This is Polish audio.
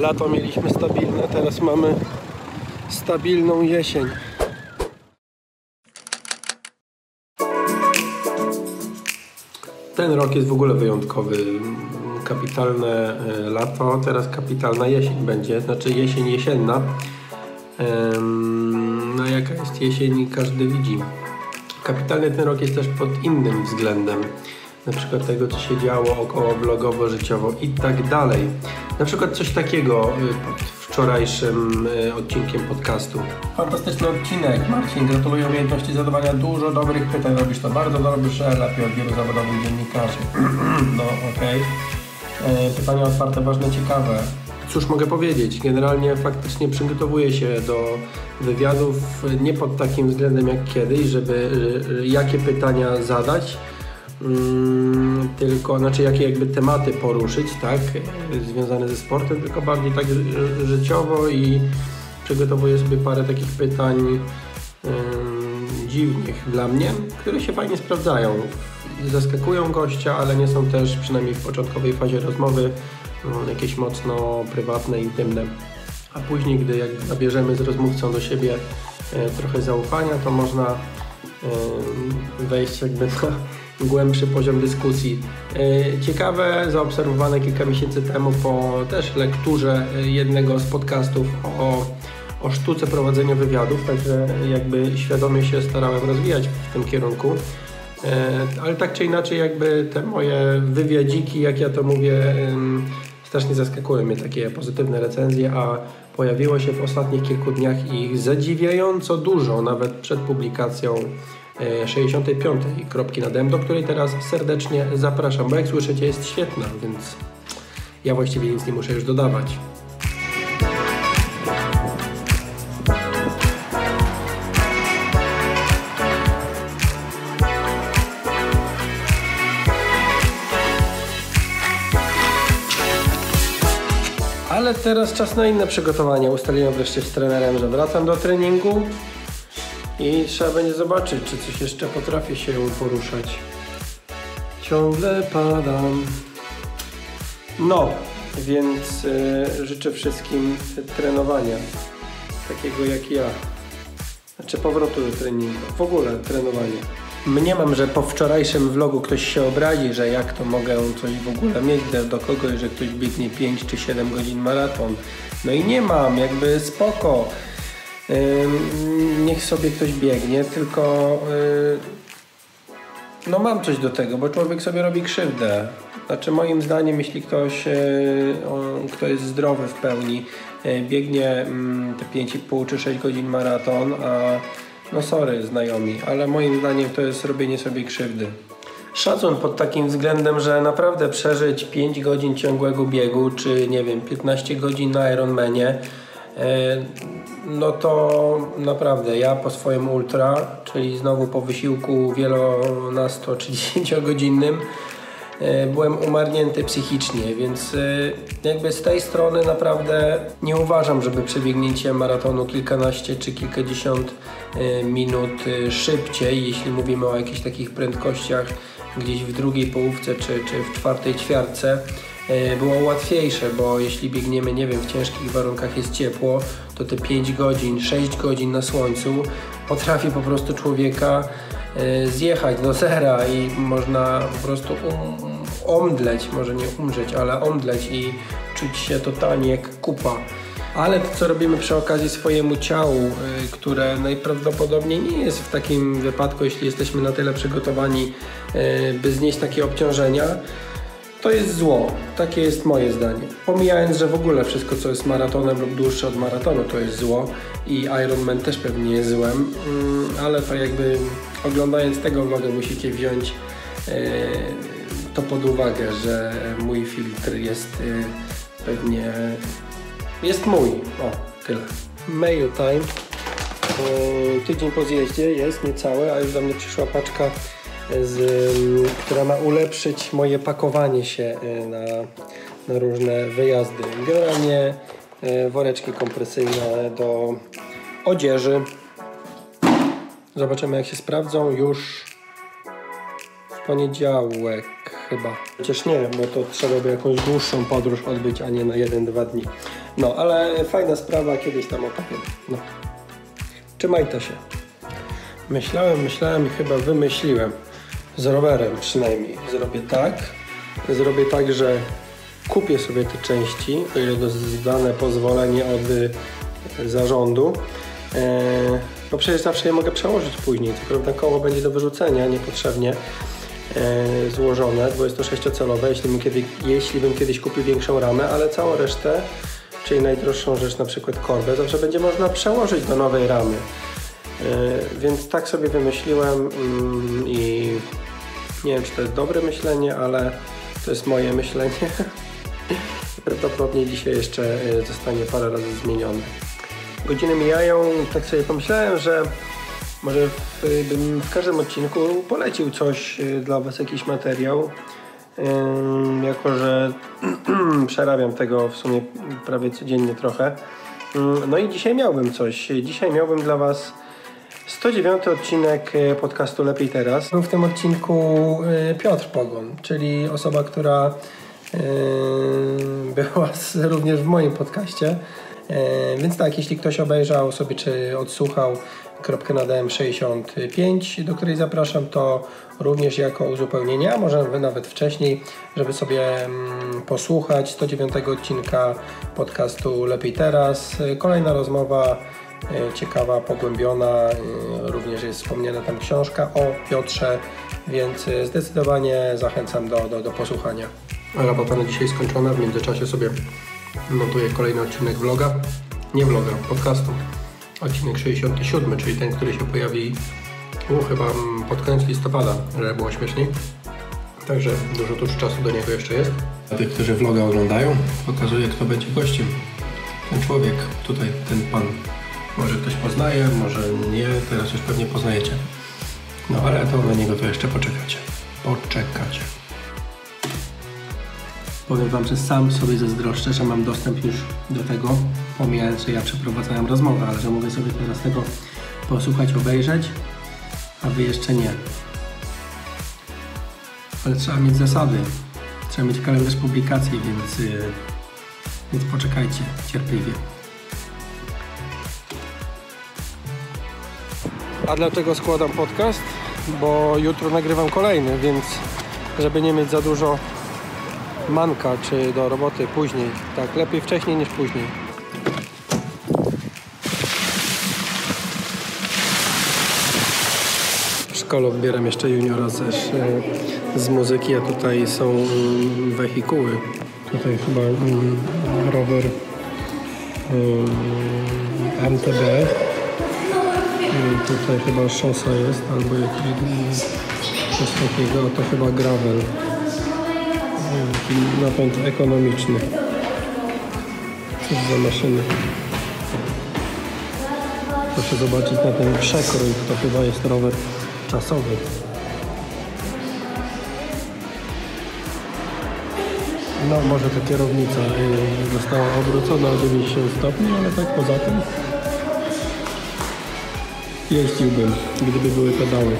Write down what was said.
Lato mieliśmy stabilne, teraz mamy stabilną jesień. Ten rok jest w ogóle wyjątkowy. Kapitalne lato, teraz kapitalna jesień będzie, znaczy jesień jesienna. No jaka jest jesień, każdy widzi. Kapitalny ten rok jest też pod innym względem. Na przykład tego, co się działo około blogowo, życiowo i tak dalej. Na przykład coś takiego pod wczorajszym odcinkiem podcastu. Fantastyczny odcinek. Marcin, gratuluję umiejętności zadawania dużo dobrych pytań. Robisz to bardzo dobrze, lepiej od wielu zawodowych dziennikarzy. No okej. Pytania otwarte, ważne, ciekawe. Cóż mogę powiedzieć? Generalnie faktycznie przygotowuję się do wywiadów nie pod takim względem jak kiedyś, żeby jakie pytania zadać, tylko znaczy jakie jakby tematy poruszyć, tak, związane ze sportem, tylko bardziej tak życiowo i przygotowuję sobie parę takich pytań dziwnych dla mnie, które się fajnie sprawdzają. Zaskakują gościa, ale nie są też, przynajmniej w początkowej fazie rozmowy, jakieś mocno prywatne, intymne. A później, gdy jak nabierzemy z rozmówcą do siebie trochę zaufania, to można wejść jakby na głębszy poziom dyskusji. Ciekawe, zaobserwowane kilka miesięcy temu po też lekturze jednego z podcastów o sztuce prowadzenia wywiadów, także jakby świadomie się starałem rozwijać w tym kierunku. Ale tak czy inaczej jakby te moje wywiadziki, jak ja to mówię, strasznie zaskakują mnie takie pozytywne recenzje, a pojawiło się w ostatnich kilku dniach ich zadziwiająco dużo, nawet przed publikacją 65. Kropki nad M, do której teraz serdecznie zapraszam, bo jak słyszycie jest świetna, więc ja właściwie nic nie muszę już dodawać. Ale teraz czas na inne przygotowania. Ustaliłem wreszcie z trenerem, że wracam do treningu i trzeba będzie zobaczyć, czy coś jeszcze potrafię się poruszać. Ciągle padam. No, więc życzę wszystkim trenowania. Takiego jak ja. Znaczy powrotu do treningu. W ogóle trenowanie. Mniemam, że po wczorajszym vlogu ktoś się obrazi, że jak to mogę coś w ogóle mieć do kogoś, że ktoś biegnie 5 czy 7 godzin maraton. No i nie mam, jakby spoko. Niech sobie ktoś biegnie, tylko no mam coś do tego, bo człowiek sobie robi krzywdę. Znaczy moim zdaniem, jeśli ktoś, kto jest zdrowy w pełni, biegnie te 5,5 czy 6 godzin maraton, a no sorry znajomi, ale moim zdaniem to jest robienie sobie krzywdy. Szacun pod takim względem, że naprawdę przeżyć 5 godzin ciągłego biegu, czy nie wiem, 15 godzin na Ironmanie, no to naprawdę ja po swoim ultra, czyli znowu po wysiłku wielonasto czy 10-godzinnym, byłem umarnięty psychicznie, więc jakby z tej strony naprawdę nie uważam, żeby przebiegnięcie maratonu kilkanaście czy kilkadziesiąt minut szybciej, jeśli mówimy o jakichś takich prędkościach gdzieś w drugiej połówce czy w czwartej ćwiartce, było łatwiejsze, bo jeśli biegniemy, nie wiem, w ciężkich warunkach jest ciepło, to te 5 godzin, 6 godzin na słońcu potrafi po prostu człowieka zjechać do zera i można po prostu omdleć, może nie umrzeć, ale omdleć i czuć się totalnie jak kupa. Ale to, co robimy przy okazji swojemu ciału, które najprawdopodobniej nie jest w takim wypadku, jeśli jesteśmy na tyle przygotowani, by znieść takie obciążenia, to jest zło. Takie jest moje zdanie. Pomijając, że w ogóle wszystko, co jest maratonem lub dłuższe od maratonu, to jest zło i Ironman też pewnie jest złem, ale to jakby oglądając tego vloga musicie wziąć to pod uwagę, że mój filtr jest pewnie... jest mój. O, tyle. Mail time. Tydzień po zjeździe jest niecałe, a już do mnie przyszła paczka, która ma ulepszyć moje pakowanie się na różne wyjazdy. Generalnie woreczki kompresyjne do odzieży. Zobaczymy, jak się sprawdzą już w poniedziałek. chyba. Chociaż nie, bo to trzeba by jakąś dłuższą podróż odbyć, a nie na 1-2 dni. No, ale fajna sprawa, kiedyś tam opowiem. No. Trzymaj to się. Myślałem i chyba wymyśliłem. Z rowerem przynajmniej. Zrobię tak, że kupię sobie te części, o ile dostanę pozwolenie od zarządu. Bo przecież zawsze je mogę przełożyć później, tylko na koło będzie do wyrzucenia niepotrzebnie złożone, bo jest to 6-calowe, jeśli bym kiedyś kupił większą ramę, ale całą resztę, czyli najdroższą rzecz, na przykład korbę, zawsze będzie można przełożyć do nowej ramy. Więc tak sobie wymyśliłem i nie wiem, czy to jest dobre myślenie, ale to jest moje myślenie. Prawdopodobnie dzisiaj jeszcze zostanie parę razy zmienione. Godziny mijają, tak sobie pomyślałem, że może bym w każdym odcinku polecił coś dla Was, jakiś materiał. Jako że przerabiam tego w sumie prawie codziennie trochę. No i dzisiaj miałbym coś. Dzisiaj miałbym dla Was 109 odcinek podcastu Lepiej Teraz. Był w tym odcinku Piotr Pogon, czyli osoba, która była również w moim podcaście. Więc tak, jeśli ktoś obejrzał sobie czy odsłuchał kropkę nadałem 65, do której zapraszam, to również jako uzupełnienie, a może nawet wcześniej, żeby sobie posłuchać 109 odcinka podcastu Lepiej Teraz. Kolejna rozmowa ciekawa, pogłębiona, również jest wspomniana tam książka o Piotrze, więc zdecydowanie zachęcam do posłuchania. Robota na dzisiaj skończona, w międzyczasie sobie notuję kolejny odcinek podcastu. Odcinek 67, czyli ten, który się pojawi chyba pod koniec listopada, żeby było śmieszniej. Także dużo czasu do niego jeszcze jest. Dla tych, którzy vloga oglądają, pokazuję, kto będzie gościem. Ten człowiek, tutaj ten pan. Może ktoś poznaje, może nie, teraz już pewnie poznajecie. No ale to na niego to jeszcze poczekacie. Powiem Wam, że sam sobie zazdroszczę, że mam dostęp już do tego, pomijając, że ja przeprowadzałem rozmowę, ale że mogę sobie teraz tego posłuchać, obejrzeć, a Wy jeszcze nie. Ale trzeba mieć zasady, trzeba mieć kalendarz publikacji, więc poczekajcie cierpliwie. A dlaczego składam podcast? Bo jutro nagrywam kolejny, więc żeby nie mieć za dużo manka czy do roboty później. Tak, lepiej wcześniej niż później. W szkole odbieram jeszcze juniora z muzyki, a tutaj są wehikuły. Tutaj chyba rower MTB. Tutaj chyba szosa jest, albo jakiś coś takiego, a to chyba gravel. Napęd ekonomiczny. Coś za maszyny. Proszę zobaczyć na ten przekrój, to chyba jest rower czasowy. No może ta kierownica została obrócona o 90 stopni, ale tak poza tym jeździłbym, gdyby były pedały.